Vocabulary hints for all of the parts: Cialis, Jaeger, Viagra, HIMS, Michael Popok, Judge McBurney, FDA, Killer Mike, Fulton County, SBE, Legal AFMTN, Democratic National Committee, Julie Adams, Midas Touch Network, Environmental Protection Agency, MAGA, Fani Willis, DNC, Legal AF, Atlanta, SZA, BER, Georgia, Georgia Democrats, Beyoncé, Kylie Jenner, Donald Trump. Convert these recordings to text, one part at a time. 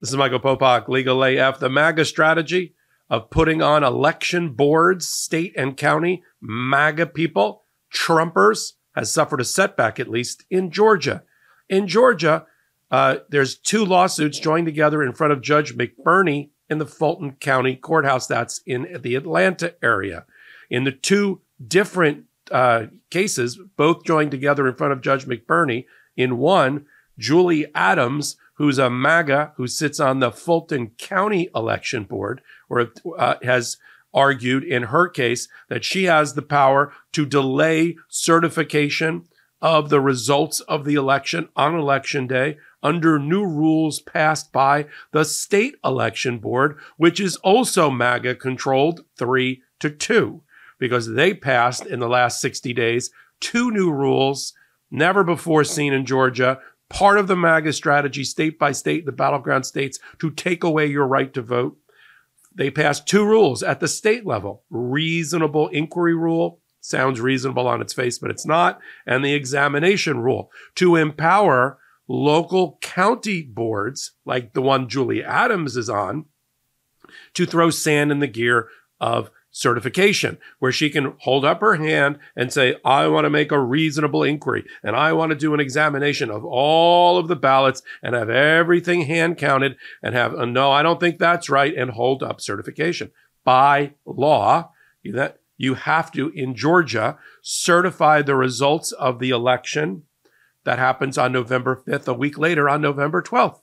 This is Michael Popok, Legal AF. The MAGA strategy of putting on election boards, state and county, MAGA people, Trumpers, has suffered a setback, at least in Georgia. In Georgia, there's two lawsuits joined together in front of Judge McBurney in the Fulton County courthouse. That's in the Atlanta area. In the two different cases, both joined together in front of Judge McBurney. In one, Julie Adams, who's a MAGA who sits on the Fulton County election board, or has argued in her case that she has the power to delay certification of the results of the election on election day under new rules passed by the state election board, which is also MAGA controlled 3-2, because they passed in the last 60 days 2 new rules never before seen in Georgia, part of the MAGA strategy, state by state, the battleground states, to take away your right to vote. They passed 2 rules at the state level: reasonable inquiry rule, sounds reasonable on its face, but it's not, and the examination rule, to empower local county boards, like the one Julie Adams is on, to throw sand in the gear of certification, where she can hold up her hand and say, I want to make a reasonable inquiry, and I want to do an examination of all of the ballots and have everything hand counted and have, no, I don't think that's right, and hold up certification. By law, you have to, in Georgia, certify the results of the election. That happens on November 5th, a week later on November 12th.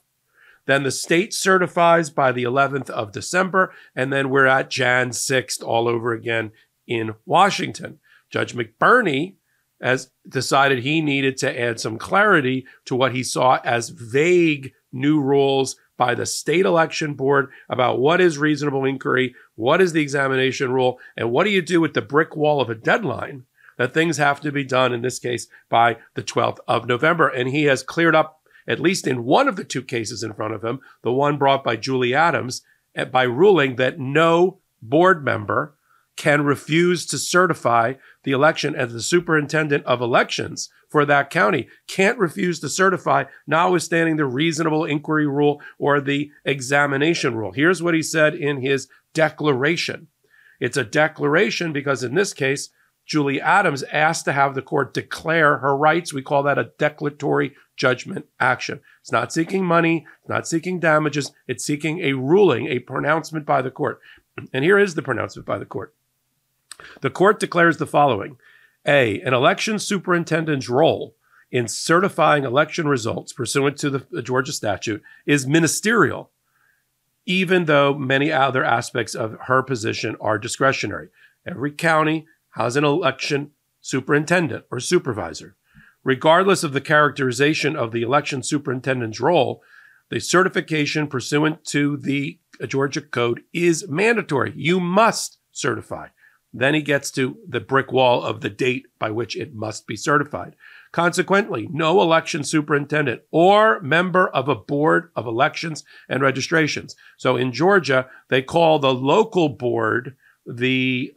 Then the state certifies by the 11th of December, and then we're at Jan 6th all over again in Washington. Judge McBurney has decided he needed to add some clarity to what he saw as vague new rules by the state election board about what is reasonable inquiry, what is the examination rule, and what do you do with the brick wall of a deadline that things have to be done, in this case, by the 12th of November. And he has cleared up, at least in one of the 2 cases in front of him, the one brought by Julie Adams, by ruling that no board member can refuse to certify the election, and the superintendent of elections for that county can't refuse to certify, notwithstanding the reasonable inquiry rule or the examination rule. Here's what he said in his declaration. It's a declaration because in this case, Julie Adams asked to have the court declare her rights. We call that a declaratory judgment action. It's not seeking money. It's not seeking damages. It's seeking a ruling, a pronouncement by the court. And here is the pronouncement by the court. The court declares the following. A, an election superintendent's role in certifying election results pursuant to the Georgia statute is ministerial, even though many other aspects of her position are discretionary. Every county has an election superintendent or supervisor. Regardless of the characterization of the election superintendent's role, the certification pursuant to the Georgia code is mandatory. You must certify. Then he gets to the brick wall of the date by which it must be certified. Consequently, no election superintendent or member of a board of elections and registrations. So in Georgia, they call the local board the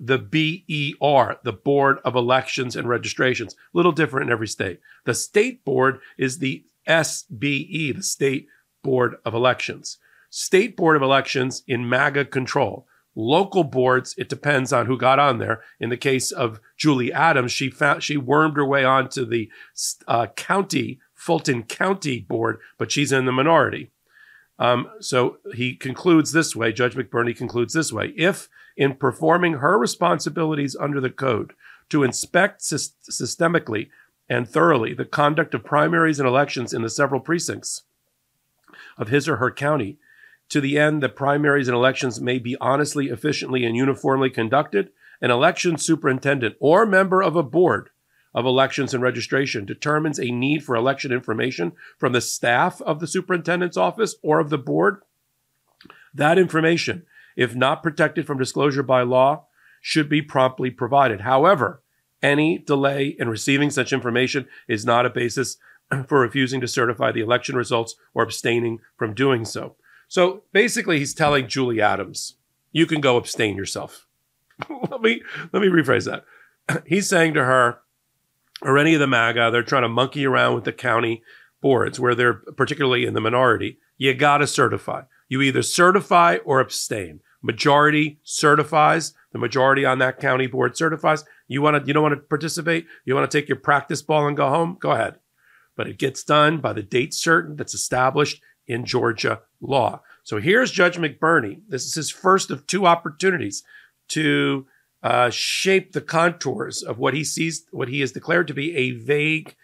BER, the Board of Elections and Registrations, a little different in every state. The state board is the SBE, the State Board of Elections. State Board of Elections in MAGA control. Local boards, it depends on who got on there. In the case of Julie Adams, she wormed her way onto the Fulton County board, but she's in the minority. So he concludes this way, Judge McBurney concludes this way. If, in performing her responsibilities under the code to inspect systemically and thoroughly the conduct of primaries and elections in the several precincts of his or her county, to the end that primaries and elections may be honestly, efficiently, and uniformly conducted, an election superintendent or member of a board of elections and registration determines a need for election information from the staff of the superintendent's office or of the board, that information, if not protected from disclosure by law, should be promptly provided. However, any delay in receiving such information is not a basis for refusing to certify the election results or abstaining from doing so. So basically, he's telling Julie Adams, you can go abstain yourself. Let me rephrase that. He's saying to her, or any of the MAGA, they're trying to monkey around with the county boards where they're particularly in the minority, you got to certify. You either certify or abstain. Majority certifies. The majority on that county board certifies. You don't want to participate. You want to take your practice ball and go home? Go ahead. But it gets done by the date certain that's established in Georgia law. So here's Judge McBurney. This is his first of two opportunities to shape the contours of what he sees, what he has declared to be a vague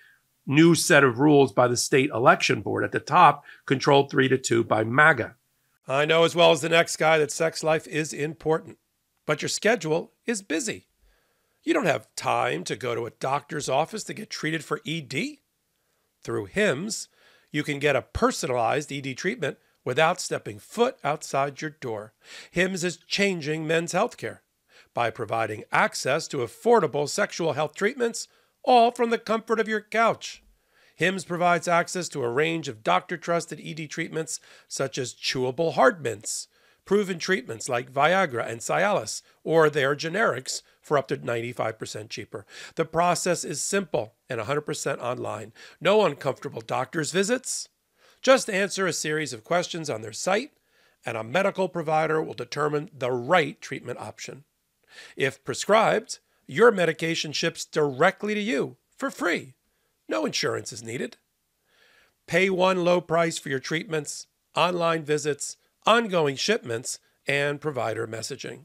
new set of rules by the state election board at the top, controlled 3-2 by MAGA. I know as well as the next guy that sex life is important, but your schedule is busy. You don't have time to go to a doctor's office to get treated for ED. Through HIMS, you can get a personalized ED treatment without stepping foot outside your door. HIMS is changing men's health care by providing access to affordable sexual health treatments, all from the comfort of your couch. HIMS provides access to a range of doctor-trusted ED treatments such as chewable hard mints, proven treatments like Viagra and Cialis, or their generics for up to 95% cheaper. The process is simple and 100% online. No uncomfortable doctor's visits. Just answer a series of questions on their site, and a medical provider will determine the right treatment option. If prescribed, your medication ships directly to you for free. No insurance is needed. Pay one low price for your treatments, online visits, ongoing shipments, and provider messaging.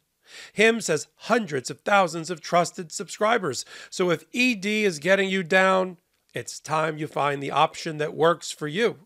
HIMS has hundreds of thousands of trusted subscribers, so if ED is getting you down, it's time you find the option that works for you.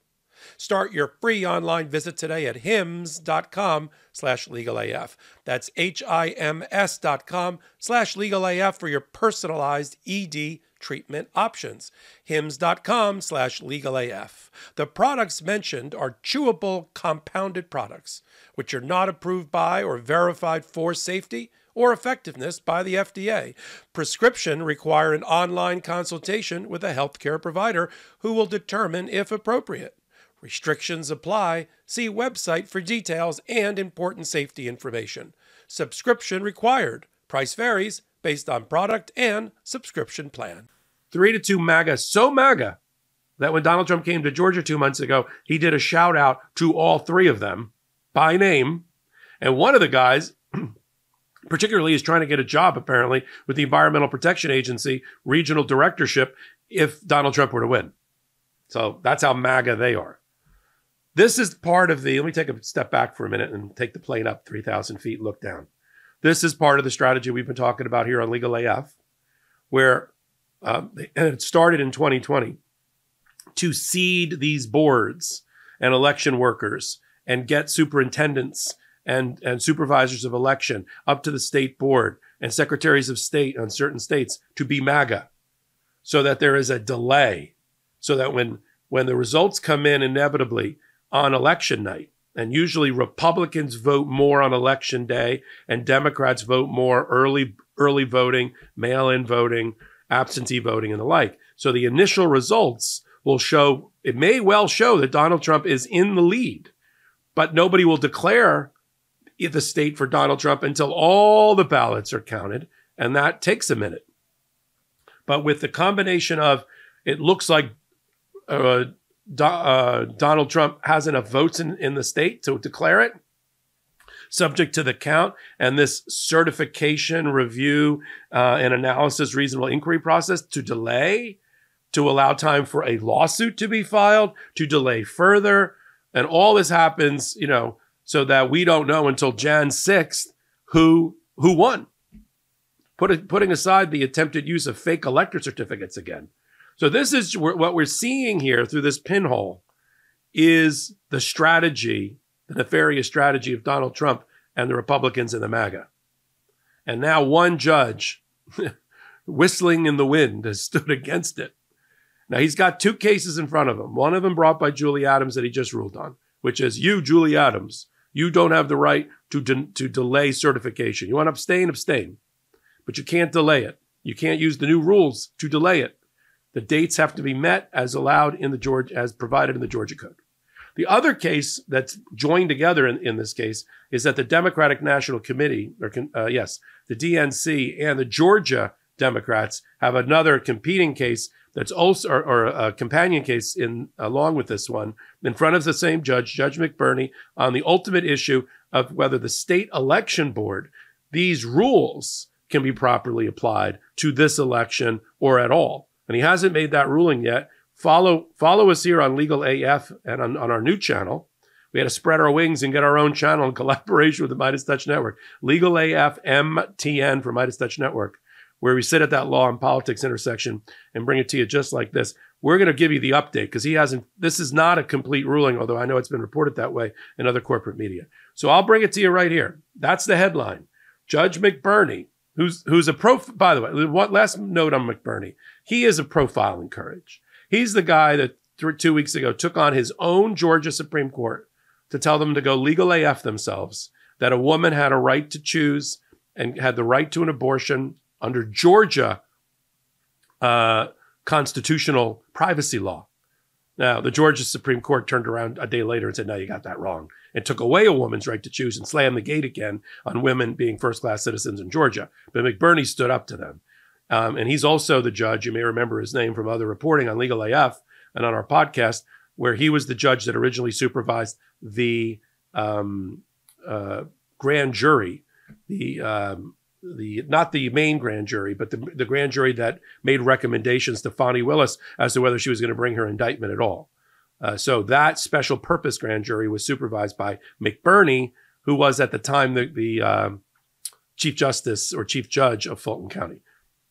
Start your free online visit today at hims.com/legalaf. That's HIMS.com/legalaf for your personalized ED treatment options. HIMS.com/legalaf. The products mentioned are chewable compounded products, which are not approved by or verified for safety or effectiveness by the FDA. Prescription require an online consultation with a healthcare provider who will determine if appropriate. Restrictions apply. See website for details and important safety information. Subscription required. Price varies based on product and subscription plan. 3-2 MAGA, so MAGA that when Donald Trump came to Georgia 2 months ago, he did a shout out to all three of them by name. And one of the guys particularly is trying to get a job apparently with the Environmental Protection Agency regional directorship if Donald Trump were to win. So that's how MAGA they are. This is part of the, let me take a step back for a minute and take the plane up 3,000 feet, look down. This is part of the strategy we've been talking about here on Legal AF, where and it started in 2020 to seed these boards and election workers and get superintendents and supervisors of election up to the state board and secretaries of state on certain states to be MAGA so that there is a delay. So that when the results come in inevitably on election night, and usually Republicans vote more on election day and Democrats vote more early voting, mail-in voting, absentee voting, and the like. So the initial results will show, it may well show that Donald Trump is in the lead, but nobody will declare the state for Donald Trump until all the ballots are counted, and that takes a minute. But with the combination of, it looks like Donald Trump has enough votes in the state to declare it, subject to the count and this certification, review, and analysis reasonable inquiry process to delay, to allow time for a lawsuit to be filed, to delay further. And all this happens, you know, so that we don't know until Jan 6th who won. Putting aside the attempted use of fake elector certificates again. So this is what we're seeing here through this pinhole is the strategy, the nefarious strategy of Donald Trump and the Republicans and the MAGA. And now one judge whistling in the wind has stood against it. Now he's got two cases in front of him. One of them brought by Julie Adams that he just ruled on, which is you, Julie Adams, you don't have the right to delay certification. You want to abstain? Abstain. But you can't delay it. You can't use the new rules to delay it. The dates have to be met as allowed in the Georgia, as provided in the Georgia Code. The other case that's joined together in this case is that the Democratic National Committee, or the DNC and the Georgia Democrats have another competing case that's also or a companion case in along with this one in front of the same judge, Judge McBurney, on the ultimate issue of whether the state election board, these rules can be properly applied to this election or at all. And he hasn't made that ruling yet. Follow us here on Legal AF and on our new channel. We had to spread our wings and get our own channel in collaboration with the Midas Touch Network. Legal AFMTN for Midas Touch Network, where we sit at that law and politics intersection and bring it to you just like this. We're going to give you the update because he hasn't, this is not a complete ruling, although I know it's been reported that way in other corporate media. So I'll bring it to you right here. That's the headline. Judge McBurney, who's a by the way, one last note on McBurney. He is a profile in courage. He's the guy that 2 weeks ago took on his own Georgia Supreme Court to tell them to go legal AF themselves, that a woman had a right to choose and had the right to an abortion under Georgia constitutional privacy law. Now, the Georgia Supreme Court turned around a day later and said, no, you got that wrong, and took away a woman's right to choose and slammed the gate again on women being first-class citizens in Georgia. But McBurney stood up to them. And he's also the judge, you may remember his name from other reporting on Legal AF and on our podcast, where he was the judge that originally supervised the grand jury, the not the main grand jury, but the grand jury that made recommendations to Fani Willis as to whether she was going to bring her indictment at all. So that special purpose grand jury was supervised by McBurney, who was at the time the chief justice or chief judge of Fulton County.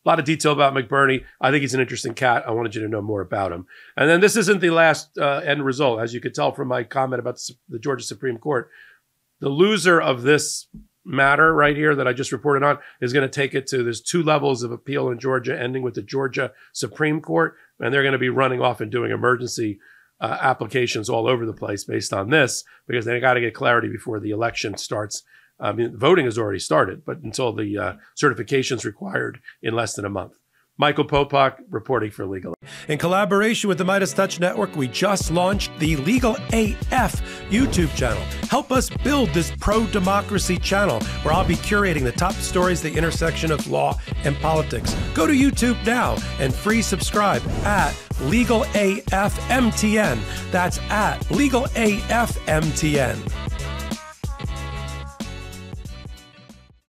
A lot of detail about McBurney. I think he's an interesting cat. I wanted you to know more about him. And then this isn't the last end result. As you could tell from my comment about the Georgia Supreme Court, the loser of this matter right here that I just reported on is going to take it to, there's two levels of appeal in Georgia, ending with the Georgia Supreme Court, and they're going to be running off and doing emergency applications all over the place based on this, because they got to get clarity before the election starts. I mean, voting has already started, but until the certification's required in less than a month. Michael Popok reporting for Legal. In collaboration with the Midas Touch Network, we just launched the Legal AF YouTube channel. Help us build this pro-democracy channel where I'll be curating the top stories, the intersection of law and politics. Go to YouTube now and free subscribe at Legal AFMTN. That's at Legal AFMTN.